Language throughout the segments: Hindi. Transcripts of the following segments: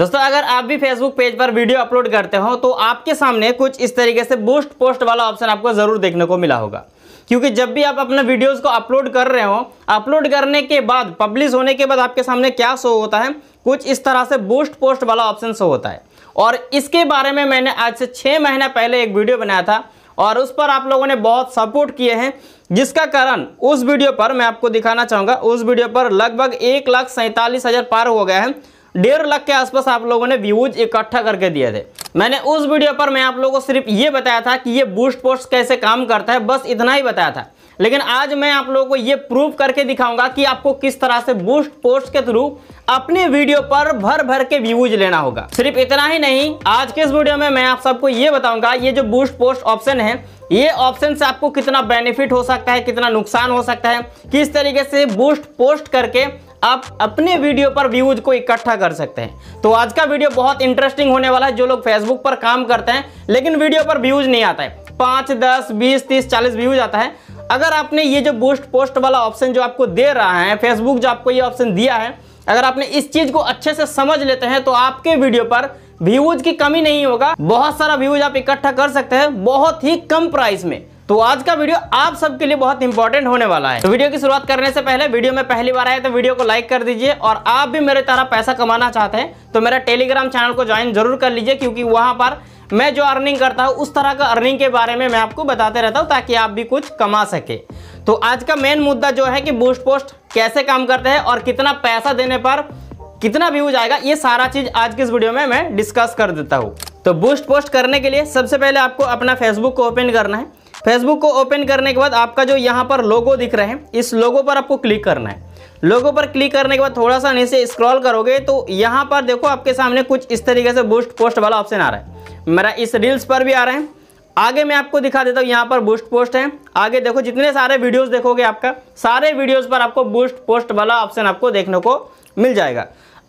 दोस्तों अगर आप भी फेसबुक पेज पर वीडियो अपलोड करते हो तो आपके सामने कुछ इस तरीके से बूस्ट पोस्ट वाला ऑप्शन आपको ज़रूर देखने को मिला होगा, क्योंकि जब भी आप अपने वीडियोस को अपलोड कर रहे हो, अपलोड करने के बाद पब्लिश होने के बाद आपके सामने क्या शो होता है, कुछ इस तरह से बूस्ट पोस्ट वाला ऑप्शन शो होता है। और इसके बारे में मैंने आज से 6 महीना पहले एक वीडियो बनाया था और उस पर आप लोगों ने बहुत सपोर्ट किए हैं, जिसका कारण उस वीडियो पर मैं आपको दिखाना चाहूँगा। उस वीडियो पर लगभग 1,47,000 पार हो गया है, 1.5 लाख के आसपास आप लोगों ने व्यूज इकट्ठा करके दिए थे। मैंने उस वीडियो पर मैं आप लोगों को सिर्फ ये बताया था कि ये बूस्ट पोस्ट कैसे काम करता है, बस इतना ही बताया था। लेकिन आज मैं आप लोगों को ये प्रूव करके दिखाऊंगा कि आपको किस तरह से बूस्ट पोस्ट के थ्रू अपने वीडियो पर भर के व्यूज लेना होगा। सिर्फ इतना ही नहीं, आज के इस वीडियो में मैं आप सबको ये बताऊंगा ये जो बूस्ट पोस्ट ऑप्शन है, ये ऑप्शन से आपको कितना बेनिफिट हो सकता है, कितना नुकसान हो सकता है, किस तरीके से बूस्ट पोस्ट करके आप अपने वीडियो पर व्यूज को इकट्ठा कर सकते हैं। तो आज का वीडियो बहुत इंटरेस्टिंग होने वाला है। जो लोग फेसबुक पर काम करते हैं लेकिन वीडियो पर व्यूज नहीं आता है, 5, 10, 20, 30, 40 व्यूज आता है, अगर आपने ये जो बूस्ट पोस्ट वाला ऑप्शन जो आपको दे रहा है, फेसबुक जो आपको ये ऑप्शन दिया है, अगर आपने इस चीज को अच्छे से समझ लेते हैं तो आपके वीडियो पर व्यूज की कमी नहीं होगा, बहुत सारा व्यूज आप इकट्ठा कर सकते हैं बहुत ही कम प्राइस में। तो आज का वीडियो आप सबके लिए बहुत इंपॉर्टेंट होने वाला है। तो वीडियो की शुरुआत करने से पहले, वीडियो में पहली बार आए तो वीडियो को लाइक कर दीजिए, और आप भी मेरे तरह पैसा कमाना चाहते हैं तो मेरा टेलीग्राम चैनल को ज्वाइन जरूर कर लीजिए, क्योंकि वहां पर मैं जो अर्निंग करता हूं उस तरह का अर्निंग के बारे में मैं आपको बताते रहता हूं, ताकि आप भी कुछ कमा सके। तो आज का मेन मुद्दा जो है कि बूस्ट पोस्ट कैसे काम करते हैं और कितना पैसा देने पर कितना व्यूज आएगा, ये सारा चीज़ आज के इस वीडियो में मैं डिस्कस कर देता हूँ। तो बूस्ट पोस्ट करने के लिए सबसे पहले आपको अपना फेसबुक को ओपन करना है। फेसबुक को ओपन करने के बाद आपका जो यहाँ पर लोगो दिख रहे हैं, इस लोगो पर आपको क्लिक करना है। लोगो पर क्लिक करने के बाद थोड़ा सा नीचे स्क्रॉल करोगे तो यहाँ पर देखो आपके सामने कुछ इस तरीके से बूस्ट पोस्ट वाला ऑप्शन आ रहा है। मेरा इस रील्स पर भी आ रहे हैं, आगे मैं आपको दिखा देता हूँ। यहाँ पर बूस्ट पोस्ट है, आगे देखो जितने सारे वीडियोस देखोगे आपका सारे वीडियोस पर आपको बूस्ट पोस्ट वाला ऑप्शन आपको देखने को मिल जाएगा।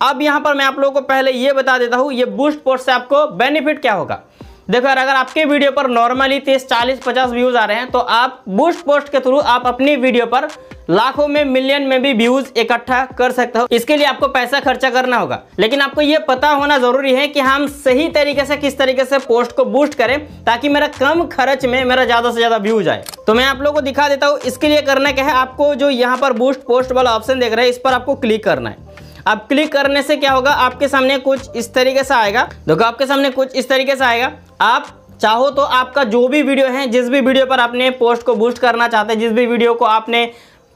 अब यहाँ पर मैं आप लोगों को पहले ये बता देता हूँ ये बूस्ट पोस्ट से आपको बेनिफिट क्या होगा। देखो यार, अगर आपके वीडियो पर नॉर्मली 30, 40, 50 व्यूज आ रहे हैं तो आप बूस्ट पोस्ट के थ्रू आप अपनी वीडियो पर लाखों में, मिलियन में भी व्यूज इकट्ठा कर सकते हो। इसके लिए आपको पैसा खर्चा करना होगा, लेकिन आपको ये पता होना जरूरी है कि हम सही तरीके से किस तरीके से पोस्ट को बूस्ट करें ताकि मेरा कम खर्च में मेरा ज्यादा से ज्यादा व्यूज आए। तो मैं आप लोगों को दिखा देता हूँ इसके लिए करना क्या है। आपको जो यहाँ पर बूस्ट पोस्ट वाला ऑप्शन देख रहे हैं, इस पर आपको क्लिक करना है। अब क्लिक करने से क्या होगा, आपके सामने कुछ इस तरीके से आएगा। देखो आपके सामने कुछ इस तरीके से आएगा। आप चाहो तो आपका जो भी वीडियो है, जिस भी वीडियो पर आपने पोस्ट को बूस्ट करना चाहते हैं, जिस भी वीडियो को आपने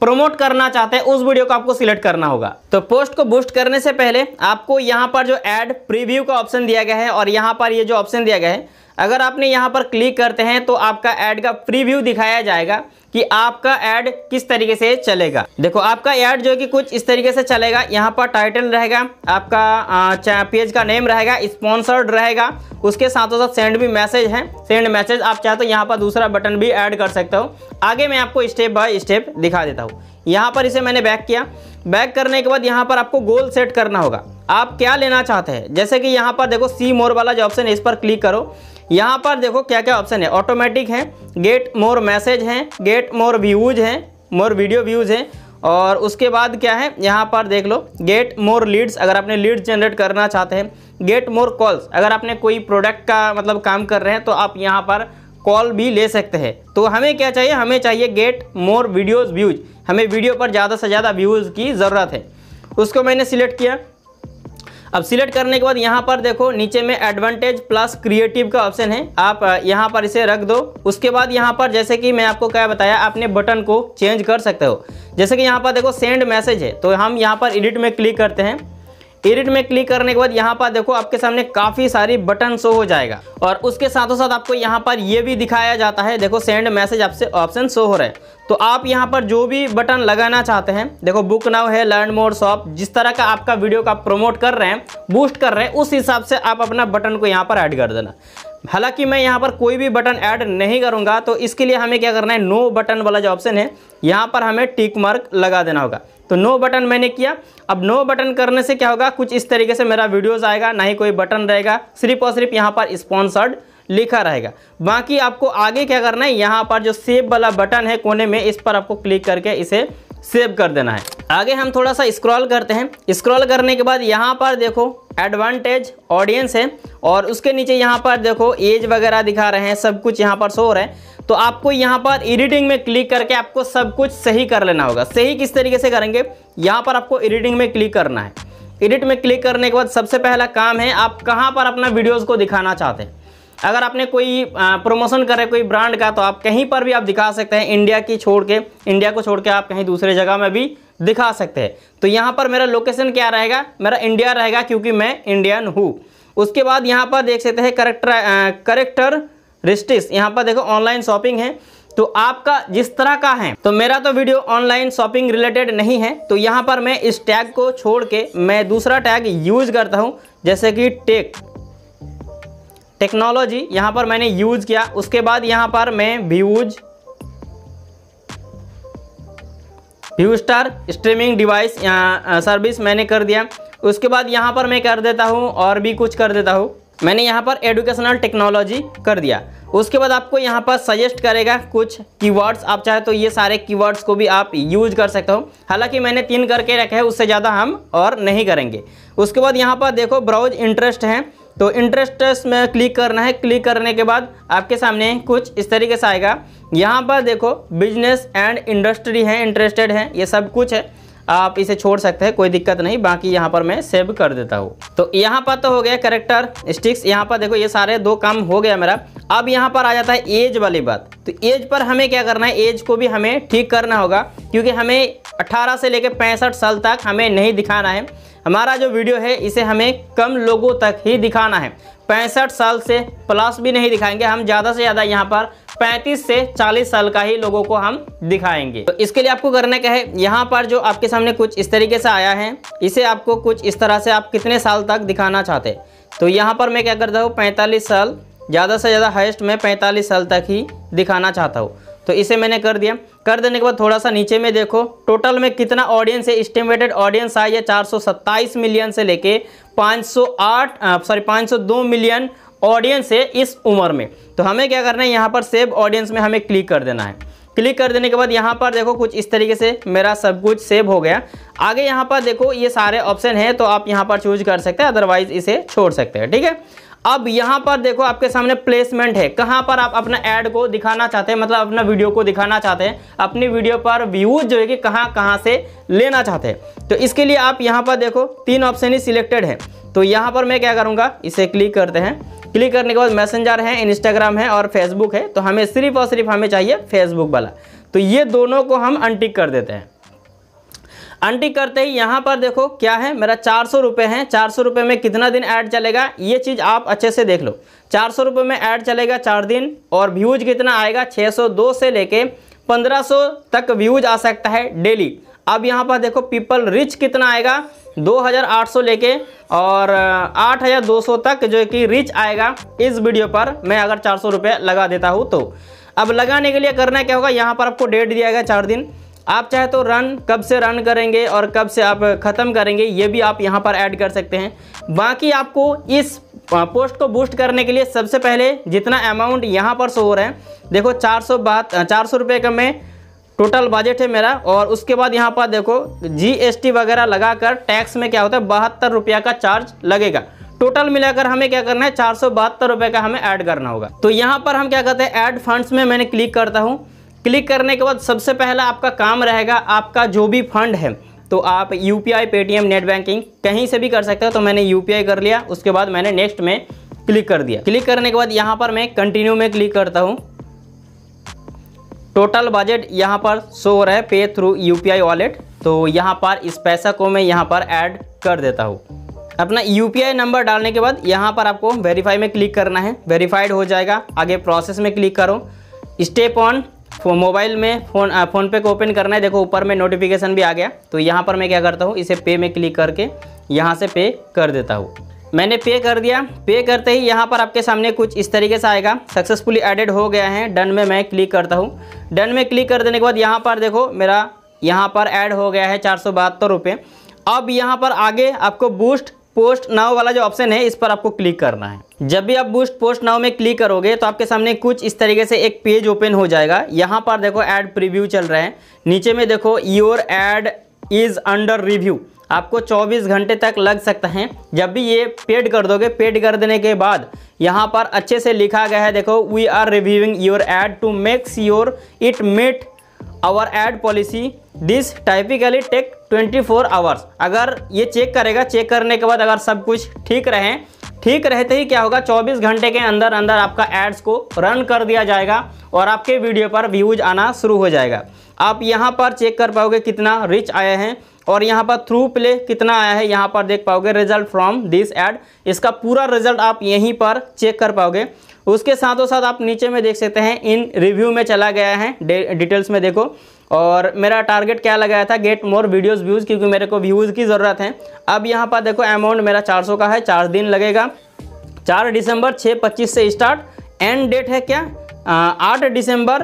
प्रमोट करना चाहते हैं, उस वीडियो को आपको सिलेक्ट करना होगा। तो पोस्ट को बूस्ट करने से पहले आपको यहाँ पर जो ऐड प्रीव्यू का ऑप्शन दिया गया है और यहाँ पर ये जो ऑप्शन दिया गया है, अगर आपने यहाँ पर क्लिक करते हैं तो आपका ऐड का प्रीव्यू दिखाया जाएगा कि आपका ऐड किस तरीके से चलेगा। देखो आपका ऐड जो कि कुछ इस तरीके से चलेगा। यहाँ पर टाइटल रहेगा, आपका पेज का नेम रहेगा, स्पॉन्सर्ड रहेगा, उसके साथ साथ सेंड भी मैसेज है, सेंड मैसेज। आप चाहे तो यहाँ पर दूसरा बटन भी ऐड कर सकते हो। आगे मैं आपको स्टेप बाय स्टेप दिखा देता हूँ। यहाँ पर इसे मैंने बैक किया। बैक करने के बाद यहाँ पर आपको गोल सेट करना होगा, आप क्या लेना चाहते हैं। जैसे कि यहाँ पर देखो सी मोर वाला जो ऑप्शन है, इस पर क्लिक करो। यहाँ पर देखो क्या क्या ऑप्शन है, ऑटोमेटिक है, गेट मोर मैसेज है, गेट मोर व्यूज है, मोर वीडियो व्यूज है, और उसके बाद क्या है यहाँ पर देख लो, गेट मोर लीड्स अगर आपने लीड्स जनरेट करना चाहते हैं, गेट मोर कॉल्स अगर आपने कोई प्रोडक्ट का मतलब काम कर रहे हैं तो आप यहाँ पर कॉल भी ले सकते हैं। तो हमें क्या चाहिए, हमें चाहिए गेट मोर वीडियोज़ व्यूज, हमें वीडियो पर ज़्यादा से ज़्यादा व्यूज़ की ज़रूरत है, उसको मैंने सिलेक्ट किया। अब सिलेक्ट करने के बाद यहाँ पर देखो नीचे में एडवांटेज प्लस क्रिएटिव का ऑप्शन है, आप यहाँ पर इसे रख दो। उसके बाद यहाँ पर जैसे कि मैं आपको क्या बताया, आपने बटन को चेंज कर सकते हो। जैसे कि यहाँ पर देखो सेंड मैसेज है, तो हम यहाँ पर एडिट में क्लिक करते हैं। एडिट में क्लिक करने के बाद यहाँ पर देखो आपके सामने काफ़ी सारी बटन शो हो जाएगा, और उसके साथों साथ आपको यहाँ पर ये भी दिखाया जाता है। देखो सेंड मैसेज आपसे ऑप्शन शो हो रहा है, तो आप यहाँ पर जो भी बटन लगाना चाहते हैं, देखो बुक नाउ है, लर्न मोर, शॉप, जिस तरह का आपका वीडियो का प्रमोट कर रहे हैं, बूस्ट कर रहे हैं, उस हिसाब से आप अपना बटन को यहाँ पर ऐड कर देना। हालांकि मैं यहाँ पर कोई भी बटन ऐड नहीं करूँगा, तो इसके लिए हमें क्या करना है, नो बटन वाला जो ऑप्शन है यहाँ पर हमें टिक मार्क लगा देना होगा। तो नो बटन मैंने किया। अब नो बटन करने से क्या होगा, कुछ इस तरीके से मेरा वीडियोस आएगा, ना ही कोई बटन रहेगा, सिर्फ और सिर्फ यहाँ पर स्पॉन्सर्ड लिखा रहेगा। बाकी आपको आगे क्या करना है, यहाँ पर जो सेव वाला बटन है कोने में, इस पर आपको क्लिक करके इसे सेव कर देना है। आगे हम थोड़ा सा स्क्रॉल करते हैं। स्क्रॉल करने के बाद यहाँ पर देखो एडवांटेज ऑडियंस है और उसके नीचे यहाँ पर देखो एज वगैरह दिखा रहे हैं, सब कुछ यहाँ पर शो हो रहा है। तो आपको यहाँ पर एडिटिंग में क्लिक करके आपको सब कुछ सही कर लेना होगा। सही किस तरीके से करेंगे, यहाँ पर आपको एडिटिंग में क्लिक करना है। एडिट में क्लिक करने के बाद सबसे पहला काम है आप कहाँ पर अपना वीडियोज़ को दिखाना चाहते हैं। अगर आपने कोई प्रमोशन करे कोई ब्रांड का तो आप कहीं पर भी आप दिखा सकते हैं, इंडिया को छोड़ के आप कहीं दूसरे जगह में भी दिखा सकते हैं। तो यहाँ पर मेरा लोकेशन क्या रहेगा, मेरा इंडिया रहेगा क्योंकि मैं इंडियन हूँ। उसके बाद यहाँ पर देख सकते हैं करेक्टरिस्टिक्स, यहाँ पर देखो ऑनलाइन शॉपिंग है। तो आपका जिस तरह का है, तो मेरा तो वीडियो ऑनलाइन शॉपिंग रिलेटेड नहीं है तो यहाँ पर मैं इस टैग को छोड़ के मैं दूसरा टैग यूज करता हूँ, जैसे कि टेक्नोलॉजी यहाँ पर मैंने यूज किया। उसके बाद यहाँ पर मैं view star streaming device service मैंने कर दिया। उसके बाद यहाँ पर मैं कर देता हूँ और भी कुछ कर देता हूँ, मैंने यहाँ पर एडुकेशनल टेक्नोलॉजी कर दिया। उसके बाद आपको यहाँ पर सजेस्ट करेगा कुछ कीवर्ड्स, आप चाहे तो ये सारे कीवर्ड्स को भी आप यूज कर सकते हो। हालांकि मैंने 3 करके रखे हैं, उससे ज़्यादा हम और नहीं करेंगे। उसके बाद यहाँ पर देखो ब्राउज इंटरेस्ट है, तो इंटरेस्ट में क्लिक करना है। क्लिक करने के बाद आपके सामने कुछ इस तरीके से आएगा। यहाँ पर देखो बिजनेस एंड इंडस्ट्री है, इंटरेस्टेड है, ये सब कुछ है। आप इसे छोड़ सकते हैं, कोई दिक्कत नहीं। बाकी यहाँ पर मैं सेव कर देता हूँ। तो यहाँ पर तो हो गया करेक्टरिस्टिक्स, यहाँ पर देखो ये सारे 2 काम हो गया मेरा। अब यहाँ पर आ जाता है एज वाली बात। तो एज पर हमें क्या करना है, एज को भी हमें ठीक करना होगा क्योंकि हमें 18 से लेकर 65 साल तक हमें नहीं दिखाना है। हमारा जो वीडियो है इसे हमें कम लोगों तक ही दिखाना है। 65 साल से प्लस भी नहीं दिखाएंगे हम, ज़्यादा से ज़्यादा यहाँ पर 35 से 40 साल का ही लोगों को हम दिखाएंगे। तो इसके लिए आपको करना क्या है, यहाँ पर जो आपके सामने कुछ इस तरीके से आया है इसे आपको कुछ इस तरह से आप कितने साल तक दिखाना चाहते हैं। तो यहाँ पर मैं क्या करता हूँ 45 साल, ज़्यादा से ज़्यादा हाईएस्ट में 45 साल तक ही दिखाना चाहता हूँ। तो इसे मैंने कर दिया। कर देने के बाद थोड़ा सा नीचे में देखो टोटल में कितना ऑडियंस है, एस्टिमेटेड ऑडियंस आई है 427 मिलियन से लेके 502 मिलियन ऑडियंस है इस उम्र में। तो हमें क्या करना है, यहाँ पर सेव ऑडियंस में हमें क्लिक कर देना है। क्लिक कर देने के बाद यहाँ पर देखो कुछ इस तरीके से मेरा सब कुछ सेव हो गया। आगे यहाँ पर देखो ये सारे ऑप्शन है, तो आप यहाँ पर चूज कर सकते हैं, अदरवाइज इसे छोड़ सकते हैं, ठीक है। अब यहाँ पर देखो आपके सामने प्लेसमेंट है, कहाँ पर आप अपना ऐड को दिखाना चाहते हैं, मतलब अपना वीडियो को दिखाना चाहते हैं, अपनी वीडियो पर व्यूज जो है कि कहाँ कहाँ से लेना चाहते हैं। तो इसके लिए आप यहाँ पर देखो 3 ऑप्शन ही सिलेक्टेड है। तो यहाँ पर मैं क्या करूँगा, इसे क्लिक करते हैं। क्लिक करने के बाद मैसेंजर है, इंस्टाग्राम है और फेसबुक है। तो हमें सिर्फ और सिर्फ हमें चाहिए फेसबुक वाला, तो ये दोनों को हम अनटिक कर देते हैं। अनटिक करते ही यहाँ पर देखो क्या है, मेरा 400 रुपये है। 400 रुपये में कितना दिन ऐड चलेगा ये चीज़ आप अच्छे से देख लो। 400 रुपये में ऐड चलेगा 4 दिन और व्यूज कितना आएगा 602 से लेके 1500 तक व्यूज आ सकता है डेली। अब यहाँ पर देखो पीपल रिच कितना आएगा 2800 लेके और 8200 तक जो कि रिच आएगा इस वीडियो पर मैं अगर 400 रुपये लगा देता हूँ। तो अब लगाने के लिए करना क्या होगा, यहाँ पर आपको डेट दिया गया 4 दिन। आप चाहे तो रन कब से रन करेंगे और कब से आप ख़त्म करेंगे ये भी आप यहाँ पर ऐड कर सकते हैं। बाकी आपको इस पोस्ट को बूस्ट करने के लिए सबसे पहले जितना अमाउंट यहाँ पर शो हो रहा है देखो 400 रुपये का मैं टोटल बजट है मेरा। और उसके बाद यहाँ पर देखो GST वगैरह लगाकर टैक्स में क्या होता है 72 रुपये का चार्ज लगेगा। टोटल मिलाकर हमें क्या करना है 472 रुपये का हमें ऐड करना होगा। तो यहाँ पर हम क्या करते हैं ऐड फंड्स में मैंने क्लिक करता हूँ। क्लिक करने के बाद सबसे पहला आपका काम रहेगा आपका जो भी फंड है, तो आप UPI, पेटीएम, नेट बैंकिंग कहीं से भी कर सकते हो। तो मैंने UPI कर लिया। उसके बाद मैंने नेक्स्ट में क्लिक कर दिया। क्लिक करने के बाद यहाँ पर मैं कंटिन्यू में क्लिक करता हूँ। टोटल बजट यहाँ पर शो हो रहा है पे थ्रू UPI वॉलेट। तो यहाँ पर इस पैसा को मैं यहाँ पर ऐड कर देता हूँ। अपना UPI नंबर डालने के बाद यहाँ पर आपको वेरीफाई में क्लिक करना है, वेरीफाइड हो जाएगा। आगे प्रोसेस में क्लिक करो, स्टेप ऑन मोबाइल में फ़ोन पे को ओपन करना है। देखो ऊपर में नोटिफिकेशन भी आ गया। तो यहाँ पर मैं क्या करता हूँ इसे पे में क्लिक करके यहाँ से पे कर देता हूँ। मैंने पे कर दिया। पे करते ही यहाँ पर आपके सामने कुछ इस तरीके से आएगा, सक्सेसफुली एडेड हो गया है। डन में मैं क्लिक करता हूँ। डन में क्लिक कर देने के बाद यहाँ पर देखो मेरा यहाँ पर ऐड हो गया है 472 रुपये। अब यहाँ पर आगे आपको बूस्ट पोस्ट नाउ वाला जो ऑप्शन है इस पर आपको क्लिक करना है। जब भी आप बूस्ट पोस्ट नाउ में क्लिक करोगे तो आपके सामने कुछ इस तरीके से एक पेज ओपन हो जाएगा। यहाँ पर देखो एड प्रीव्यू चल रहा है, नीचे में देखो your ad is under review. आपको 24 घंटे तक लग सकता है। जब भी ये पेड कर दोगे, पेड कर देने के बाद यहाँ पर अच्छे से लिखा गया है, देखो we are reviewing your ad to makes your it meet our ad policy. This typically take 24 hours. अगर ये चेक करेगा, चेक करने के बाद अगर सब कुछ ठीक रहते ही क्या होगा, 24 घंटे के अंदर अंदर आपका एड्स को रन कर दिया जाएगा और आपके वीडियो पर व्यूज आना शुरू हो जाएगा। आप यहाँ पर चेक कर पाओगे कितना रिच आया है और यहाँ पर थ्रू प्ले कितना आया है, यहाँ पर देख पाओगे रिजल्ट फ्रॉम दिस एड। इसका पूरा रिजल्ट आप यहीं पर चेक कर पाओगे। उसके साथों साथ आप नीचे में देख सकते हैं इन रिव्यू में चला गया है, डिटेल्स में देखो, और मेरा टारगेट क्या लगाया था, गेट मोर वीडियोस व्यूज़, क्योंकि मेरे को व्यूज़ की ज़रूरत है। अब यहाँ पर देखो अमाउंट मेरा 400 का है, 4 दिन लगेगा, 4 दिसंबर 6:25 से स्टार्ट, एंड डेट है क्या 8 दिसंबर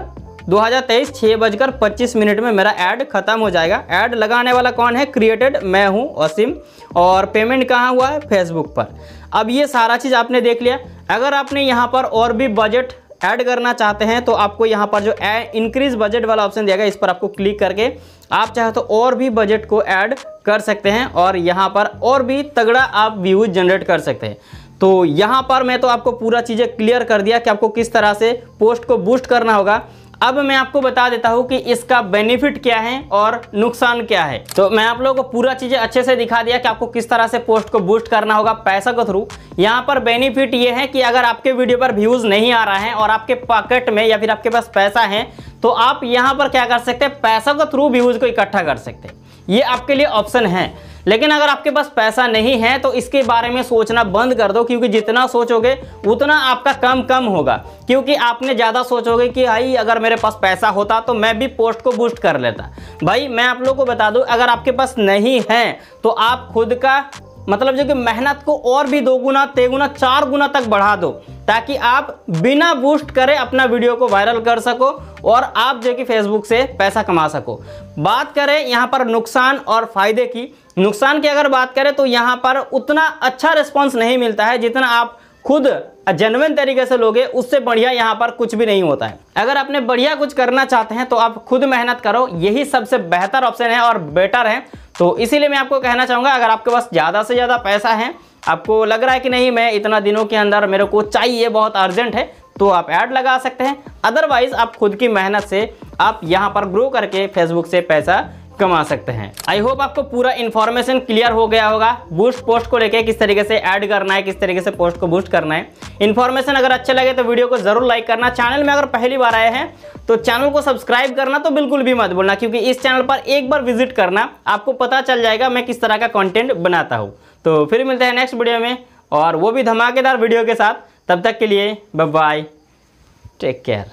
2023 6:25 में मेरा ऐड ख़त्म हो जाएगा। ऐड लगाने वाला कौन है, क्रिएटेड मैं हूँ वसीम, और पेमेंट कहाँ हुआ है, फेसबुक पर। अब ये सारा चीज़ आपने देख लिया। अगर आपने यहाँ पर और भी बजट ऐड करना चाहते हैं तो आपको यहाँ पर जो इंक्रीज बजट वाला ऑप्शन दिया गया इस पर आपको क्लिक करके आप चाहे तो और भी बजट को ऐड कर सकते हैं और यहाँ पर और भी तगड़ा आप व्यूज जनरेट कर सकते हैं। तो यहाँ पर मैं तो आपको पूरा चीज़ें क्लियर कर दिया कि आपको किस तरह से पोस्ट को बूस्ट करना होगा। अब मैं आपको बता देता हूँ कि इसका बेनिफिट क्या है और नुकसान क्या है। तो मैं आप लोगों को पूरा चीज़ें अच्छे से दिखा दिया कि आपको किस तरह से पोस्ट को बूस्ट करना होगा पैसा के थ्रू। यहाँ पर बेनिफिट ये है कि अगर आपके वीडियो पर व्यूज़ नहीं आ रहा है और आपके पॉकेट में या फिर आपके पास पैसा है तो आप यहाँ पर क्या कर सकते हैं, पैसा के थ्रू व्यूज़ को इकट्ठा कर सकते हैं। ये आपके लिए ऑप्शन है। लेकिन अगर आपके पास पैसा नहीं है तो इसके बारे में सोचना बंद कर दो, क्योंकि जितना सोचोगे उतना आपका कम होगा। क्योंकि आपने ज़्यादा सोचोगे कि भाई अगर मेरे पास पैसा होता तो मैं भी पोस्ट को बूस्ट कर लेता। भाई मैं आप लोगों को बता दूं, अगर आपके पास नहीं है तो आप खुद का मतलब जो कि मेहनत को और भी 2 गुना 3 गुना 4 गुना तक बढ़ा दो, ताकि आप बिना बूस्ट करे अपना वीडियो को वायरल कर सको और आप जो कि फेसबुक से पैसा कमा सको। बात करें यहाँ पर नुकसान और फ़ायदे की। नुकसान की अगर बात करें तो यहाँ पर उतना अच्छा रिस्पॉन्स नहीं मिलता है जितना आप खुद जेन्युइन तरीके से लोगे, उससे बढ़िया यहाँ पर कुछ भी नहीं होता है। अगर आपने बढ़िया कुछ करना चाहते हैं तो आप खुद मेहनत करो, यही सबसे बेहतर ऑप्शन है और बेटर है। तो इसीलिए मैं आपको कहना चाहूँगा, अगर आपके पास ज़्यादा से ज़्यादा पैसा है, आपको लग रहा है कि नहीं मैं इतना दिनों के अंदर मेरे को चाहिए, बहुत अर्जेंट है, तो आप ऐड लगा सकते हैं। अदरवाइज़ आप खुद की मेहनत से आप यहाँ पर ग्रो करके फेसबुक से पैसा कमा सकते हैं। आई होप आपको पूरा इन्फॉर्मेशन क्लियर हो गया होगा बूस्ट पोस्ट को लेके, किस तरीके से ऐड करना है, किस तरीके से पोस्ट को बूस्ट करना है। इन्फॉर्मेशन अगर अच्छे लगे तो वीडियो को जरूर लाइक करना। चैनल में अगर पहली बार आए हैं तो चैनल को सब्सक्राइब करना तो बिल्कुल भी मत भूलना, क्योंकि इस चैनल पर एक बार विजिट करना आपको पता चल जाएगा मैं किस तरह का कॉन्टेंट बनाता हूँ। तो फिर मिलते हैं नेक्स्ट वीडियो में और वो भी धमाकेदार वीडियो के साथ। तब तक के लिए बाय बाय, टेक केयर।